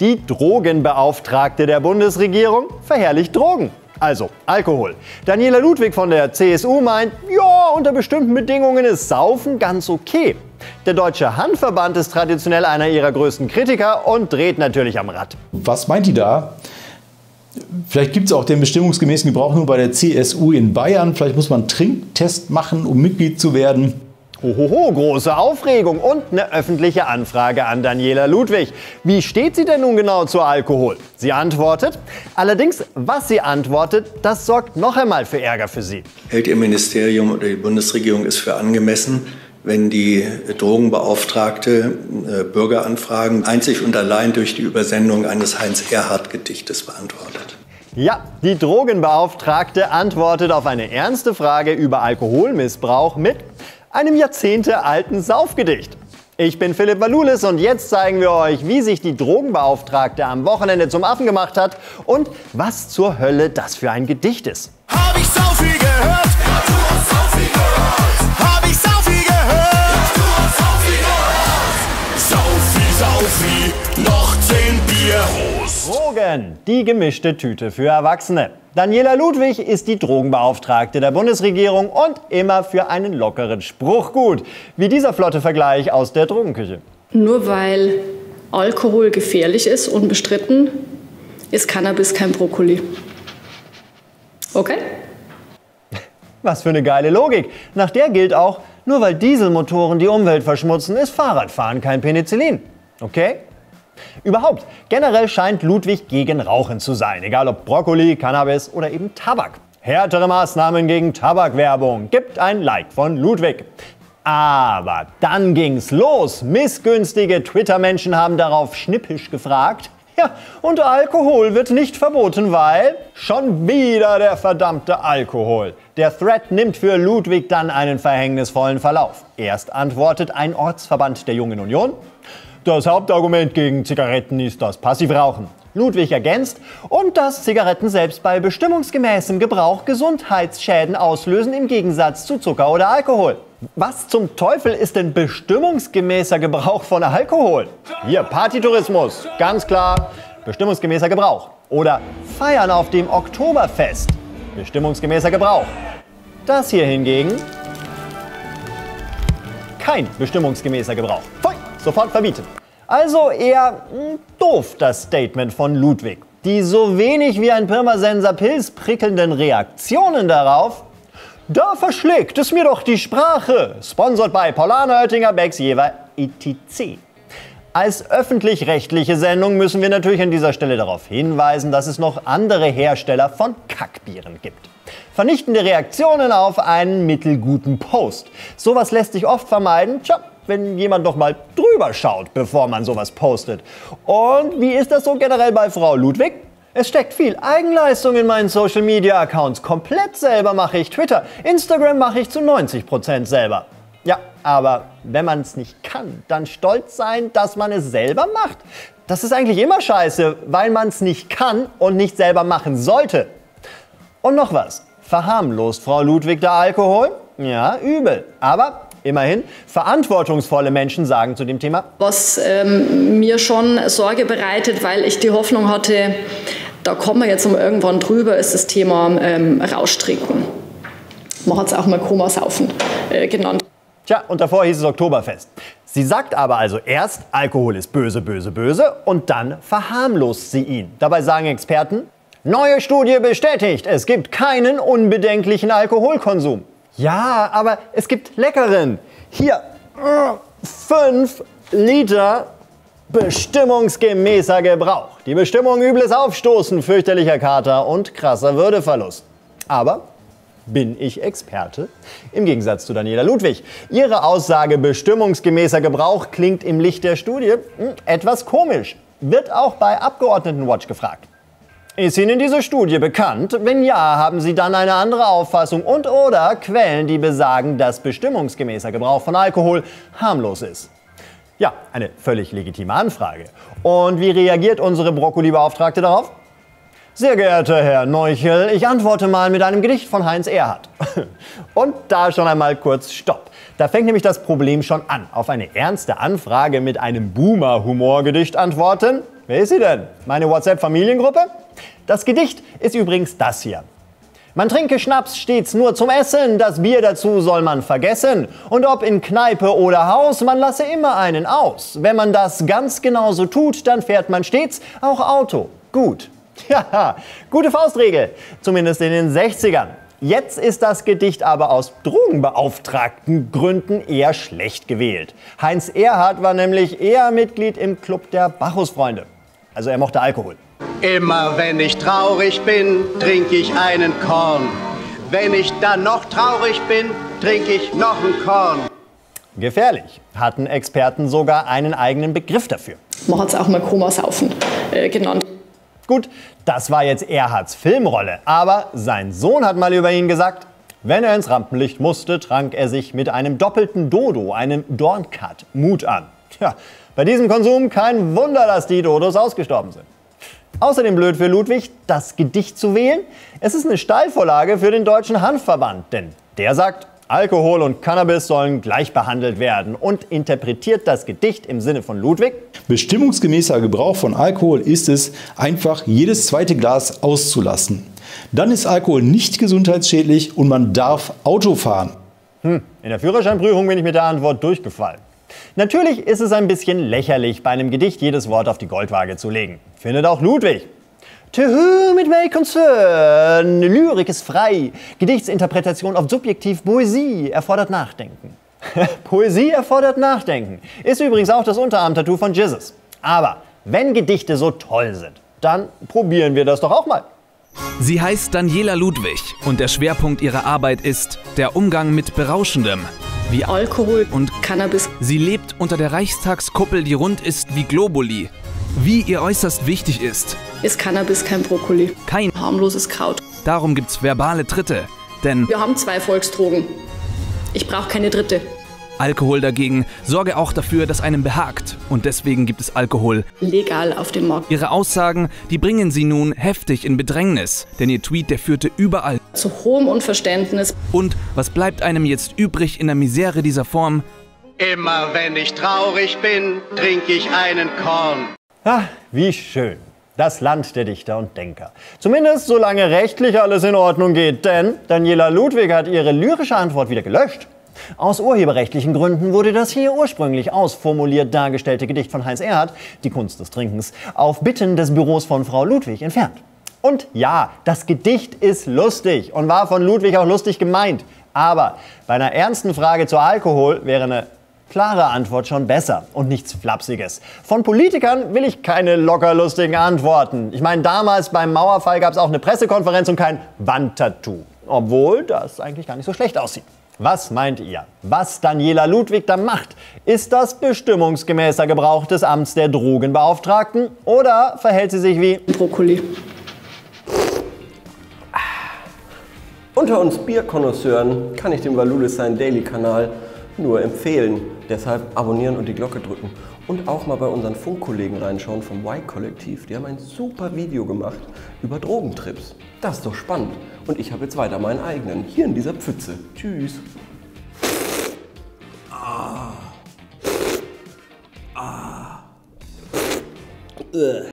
Die Drogenbeauftragte der Bundesregierung verherrlicht Drogen, also Alkohol. Daniela Ludwig von der CSU meint, ja, unter bestimmten Bedingungen ist Saufen ganz okay. Der Deutsche Handverband ist traditionell einer ihrer größten Kritiker und dreht natürlich am Rad. Was meint die da? Vielleicht gibt es auch den bestimmungsgemäßen Gebrauch nur bei der CSU in Bayern. Vielleicht muss man einen Trinktest machen, um Mitglied zu werden. Hohoho, große Aufregung und eine öffentliche Anfrage an Daniela Ludwig. Wie steht sie denn nun genau zu Alkohol? Sie antwortet. Allerdings, was sie antwortet, das sorgt noch einmal für Ärger für sie. Hält Ihr Ministerium oder die Bundesregierung es für angemessen, wenn die Drogenbeauftragte Bürgeranfragen einzig und allein durch die Übersendung eines Heinz-Erhardt-Gedichtes beantwortet? Ja, die Drogenbeauftragte antwortet auf eine ernste Frage über Alkoholmissbrauch mit einem jahrzehntealten Saufgedicht. Ich bin Philipp Valulis und jetzt zeigen wir euch, wie sich die Drogenbeauftragte am Wochenende zum Affen gemacht hat und was zur Hölle das für ein Gedicht ist. Hab ich Saufi gehört? Ja, du hast Saufi gehört. Hab ich Saufi gehört? Ja, du hast Saufi gehört. Saufi, Saufi, noch 10 Bier. Prost. Drogen, die gemischte Tüte für Erwachsene. Daniela Ludwig ist die Drogenbeauftragte der Bundesregierung und immer für einen lockeren Spruch gut. Wie dieser flotte Vergleich aus der Drogenküche. Nur weil Alkohol gefährlich ist, unbestritten, ist Cannabis kein Brokkoli. Okay? Was für eine geile Logik. Nach der gilt auch, nur weil Dieselmotoren die Umwelt verschmutzen, ist Fahrradfahren kein Penicillin. Okay? Überhaupt, generell scheint Ludwig gegen Rauchen zu sein, egal ob Brokkoli, Cannabis oder eben Tabak. Härtere Maßnahmen gegen Tabakwerbung, gibt ein Like von Ludwig. Aber dann ging's los. Missgünstige Twitter-Menschen haben darauf schnippisch gefragt. Ja, und Alkohol wird nicht verboten, weil schon wieder der verdammte Alkohol. Der Thread nimmt für Ludwig dann einen verhängnisvollen Verlauf. Erst antwortet ein Ortsverband der Jungen Union. Das Hauptargument gegen Zigaretten ist das Passivrauchen. Ludwig ergänzt, und dass Zigaretten selbst bei bestimmungsgemäßem Gebrauch Gesundheitsschäden auslösen im Gegensatz zu Zucker oder Alkohol. Was zum Teufel ist denn bestimmungsgemäßer Gebrauch von Alkohol? Hier, Partytourismus, ganz klar, bestimmungsgemäßer Gebrauch. Oder Feiern auf dem Oktoberfest, bestimmungsgemäßer Gebrauch. Das hier hingegen, kein bestimmungsgemäßer Gebrauch. Sofort verbieten. Also eher doof das Statement von Ludwig. Die so wenig wie ein Pirmasens Pilz prickelnden Reaktionen darauf, da verschlägt es mir doch die Sprache. Sponsored bei Paulana Oettinger, Becks, Jever, etc. Als öffentlich-rechtliche Sendung müssen wir natürlich an dieser Stelle darauf hinweisen, dass es noch andere Hersteller von Kackbieren gibt. Vernichtende Reaktionen auf einen mittelguten Post. Sowas lässt sich oft vermeiden. Tja, wenn jemand noch mal drüber schaut, bevor man sowas postet. Und wie ist das so generell bei Frau Ludwig? Es steckt viel Eigenleistung in meinen Social-Media-Accounts. Komplett selber mache ich Twitter. Instagram mache ich zu 90% selber. Ja, aber wenn man es nicht kann, dann stolz sein, dass man es selber macht. Das ist eigentlich immer scheiße, weil man es nicht kann und nicht selber machen sollte. Und noch was. Verharmlost Frau Ludwig der Alkohol? Ja, übel. Aber immerhin, verantwortungsvolle Menschen sagen zu dem Thema. Was mir schon Sorge bereitet, weil ich die Hoffnung hatte, da kommen wir jetzt mal irgendwann drüber, ist das Thema Rauschtrinken. Man hat es auch mal Komasaufen genannt. Tja, und davor hieß es Oktoberfest. Sie sagt aber also erst, Alkohol ist böse, böse, böse und dann verharmlost sie ihn. Dabei sagen Experten, neue Studie bestätigt, es gibt keinen unbedenklichen Alkoholkonsum. Ja, aber es gibt leckeren. Hier, 5 Liter bestimmungsgemäßer Gebrauch. Die Bestimmung übles Aufstoßen, fürchterlicher Kater und krasser Würdeverlust. Aber bin ich Experte? Im Gegensatz zu Daniela Ludwig. Ihre Aussage bestimmungsgemäßer Gebrauch klingt im Licht der Studie etwas komisch. Wird auch bei Abgeordnetenwatch gefragt. Ist Ihnen diese Studie bekannt? Wenn ja, haben Sie dann eine andere Auffassung und oder Quellen, die besagen, dass bestimmungsgemäßer Gebrauch von Alkohol harmlos ist? Ja, eine völlig legitime Anfrage. Und wie reagiert unsere Brokkoli-Beauftragte darauf? Sehr geehrter Herr Neuchel, ich antworte mal mit einem Gedicht von Heinz Erhardt. Und da schon einmal kurz Stopp. Da fängt nämlich das Problem schon an. Auf eine ernste Anfrage mit einem Boomer-Humor-Gedicht antworten? Wer ist sie denn? Meine WhatsApp-Familiengruppe? Das Gedicht ist übrigens das hier. Man trinke Schnaps stets nur zum Essen, das Bier dazu soll man vergessen. Und ob in Kneipe oder Haus, man lasse immer einen aus. Wenn man das ganz genau so tut, dann fährt man stets auch Auto. Gut. Ja, gute Faustregel. Zumindest in den 60ern. Jetzt ist das Gedicht aber aus drogenbeauftragten Gründen eher schlecht gewählt. Heinz Erhardt war nämlich eher Mitglied im Club der Bacchusfreunde. Also er mochte Alkohol. Immer wenn ich traurig bin, trinke ich einen Korn. Wenn ich dann noch traurig bin, trinke ich noch ein Korn. Gefährlich, hatten Experten sogar einen eigenen Begriff dafür. Man hat es auch mal Komasaufen genannt. Gut, das war jetzt Erhardts Filmrolle, aber sein Sohn hat mal über ihn gesagt, wenn er ins Rampenlicht musste, trank er sich mit einem doppelten Dodo, einem Dorncut, Mut an. Tja, bei diesem Konsum kein Wunder, dass die Dodos ausgestorben sind. Außerdem blöd für Ludwig, das Gedicht zu wählen. Es ist eine Steilvorlage für den Deutschen Hanfverband, denn der sagt, Alkohol und Cannabis sollen gleich behandelt werden und interpretiert das Gedicht im Sinne von Ludwig. Bestimmungsgemäßer Gebrauch von Alkohol ist es, einfach jedes zweite Glas auszulassen. Dann ist Alkohol nicht gesundheitsschädlich und man darf Auto fahren. In der Führerscheinprüfung bin ich mit der Antwort durchgefallen. Natürlich ist es ein bisschen lächerlich, bei einem Gedicht jedes Wort auf die Goldwaage zu legen. Findet auch Ludwig. Tehü mit welch Konzern, Lyrik ist frei, Gedichtsinterpretation auf subjektiv, Poesie erfordert Nachdenken. Poesie erfordert Nachdenken, ist übrigens auch das Unterarm-Tattoo von Jesus. Aber wenn Gedichte so toll sind, dann probieren wir das doch auch mal. Sie heißt Daniela Ludwig und der Schwerpunkt ihrer Arbeit ist der Umgang mit Berauschendem. Wie Alkohol und Cannabis. Sie lebt unter der Reichstagskuppel, die rund ist wie Globuli. Wie ihr äußerst wichtig ist. Ist Cannabis kein Brokkoli? Kein harmloses Kraut. Darum gibt's verbale Tritte, denn wir haben zwei Volksdrogen. Ich brauche keine dritte. Alkohol dagegen sorge auch dafür, dass einem behagt. Und deswegen gibt es Alkohol legal auf dem Markt. Ihre Aussagen, die bringen sie nun heftig in Bedrängnis. Denn ihr Tweet, der führte überall zu hohem Unverständnis. Und was bleibt einem jetzt übrig in der Misere dieser Form? Immer wenn ich traurig bin, trinke ich einen Korn. Ach, wie schön. Das Land der Dichter und Denker. Zumindest solange rechtlich alles in Ordnung geht. Denn Daniela Ludwig hat ihre lyrische Antwort wieder gelöscht. Aus urheberrechtlichen Gründen wurde das hier ursprünglich ausformuliert dargestellte Gedicht von Heinz Erhardt, Die Kunst des Trinkens, auf Bitten des Büros von Frau Ludwig entfernt. Und ja, das Gedicht ist lustig und war von Ludwig auch lustig gemeint. Aber bei einer ernsten Frage zu Alkohol wäre eine klare Antwort schon besser und nichts Flapsiges. Von Politikern will ich keine lockerlustigen Antworten. Ich meine, damals beim Mauerfall gab es auch eine Pressekonferenz und kein Wandtattoo. Obwohl das eigentlich gar nicht so schlecht aussieht. Was meint ihr? Was Daniela Ludwig da macht? Ist das bestimmungsgemäßer Gebrauch des Amts der Drogenbeauftragten? Oder verhält sie sich wie Brokkoli? Unter uns Bierkonnoisseuren kann ich den Valudesheim Daily-Kanal nur empfehlen. Deshalb abonnieren und die Glocke drücken. Und auch mal bei unseren Funkkollegen reinschauen vom Y-Kollektiv. Die haben ein super Video gemacht über Drogentrips. Das ist doch spannend. Und ich habe jetzt weiter meinen eigenen. Hier in dieser Pfütze. Tschüss.